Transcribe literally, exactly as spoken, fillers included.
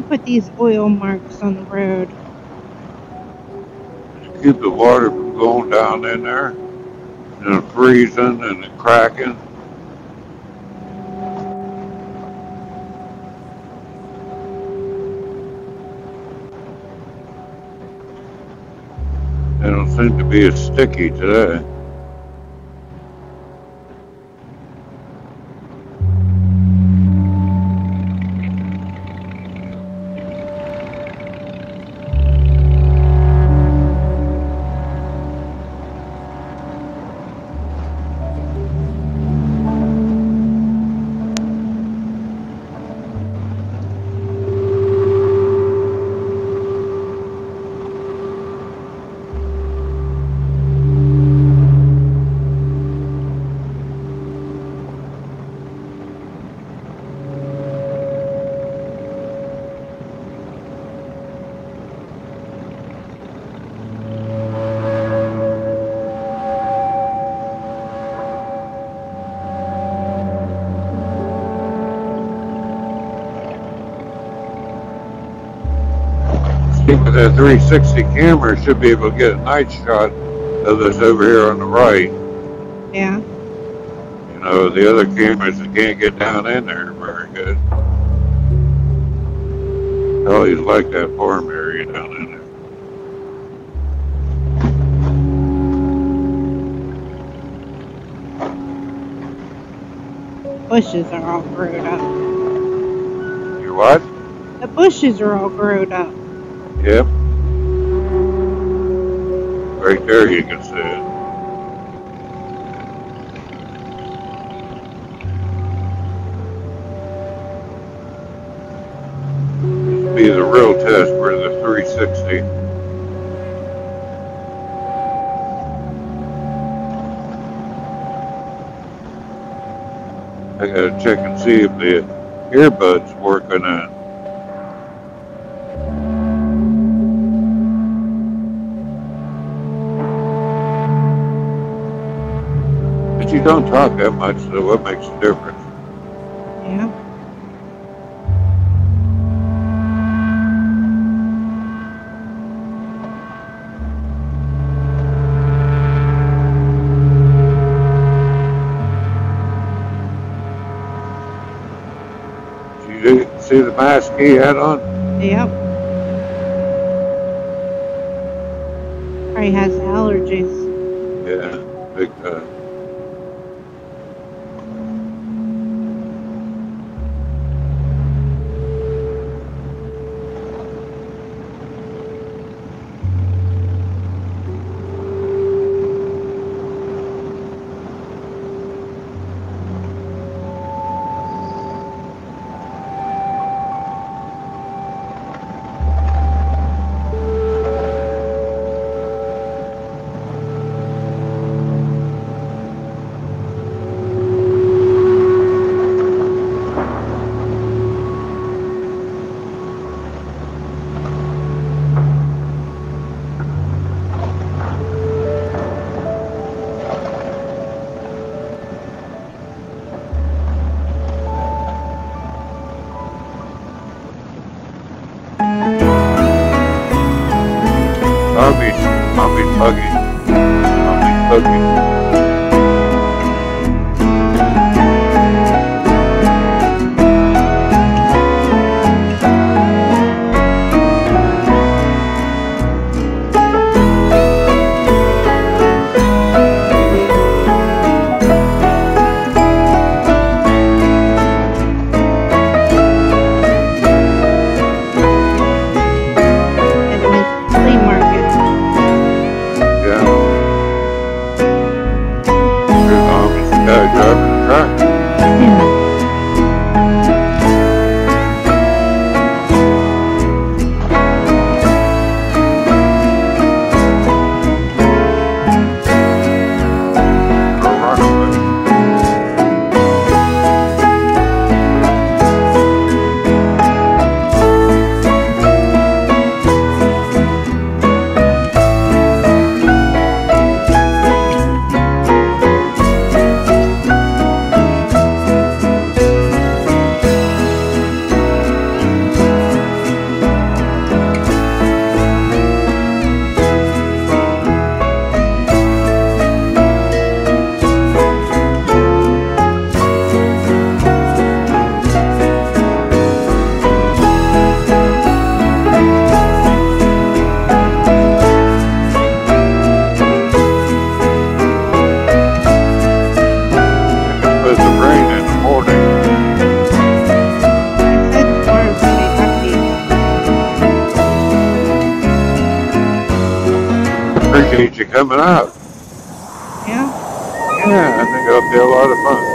they put these oil marks on the road? To keep the water from going down in there, and the freezing and the cracking. They don't seem to be as sticky today. With that three sixty camera, should be able to get a night shot of this over here on the right. Yeah. You know, the other cameras that can't get down in there very good. I always like that farm area down in there. Bushes are all grown up. You what? The bushes are all grown up. Yep. Right there you can see it. This be the real test for the three sixty. I gotta check and see if the earbuds working on. You don't talk that much, so what makes a difference? Yeah. Did you see the mask he had on? Yep. Or he has allergies. Yeah, big time. Market. Yeah. future coming up. Yeah? Yeah, I think it'll be a lot of fun.